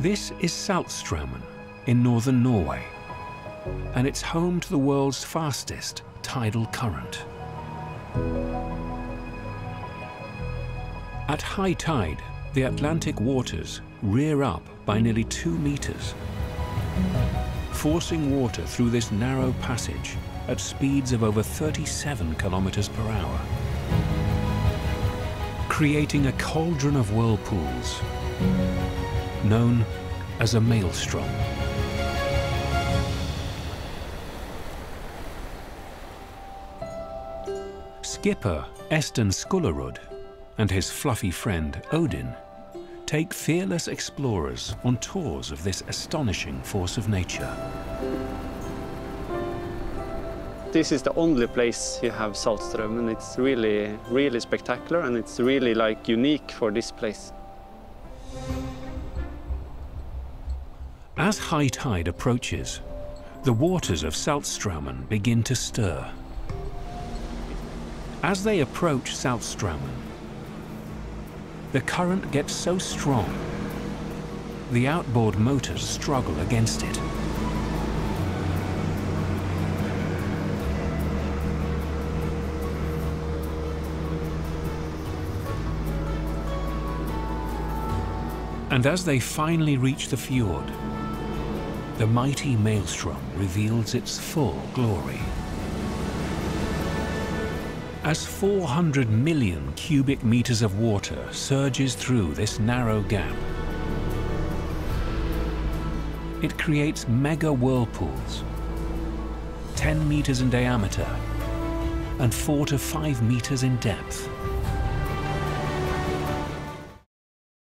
This is Saltstraumen in northern Norway, and it's home to the world's fastest tidal current. At high tide, the Atlantic waters rear up by nearly 2 meters, forcing water through this narrow passage at speeds of over 37 kilometers per hour, creating a cauldron of whirlpools known as a maelstrom. Skipper Esten Skullerud and his fluffy friend Odin take fearless explorers on tours of this astonishing force of nature. This is the only place you have Saltstraumen, and it's really, really spectacular, and it's really like unique for this place. As high tide approaches, the waters of Saltstraumen begin to stir. As they approach Saltstraumen, the current gets so strong, the outboard motors struggle against it. And as they finally reach the fjord, the mighty maelstrom reveals its full glory. As 400 million cubic meters of water surges through this narrow gap, it creates mega whirlpools, 10 meters in diameter and 4 to 5 meters in depth.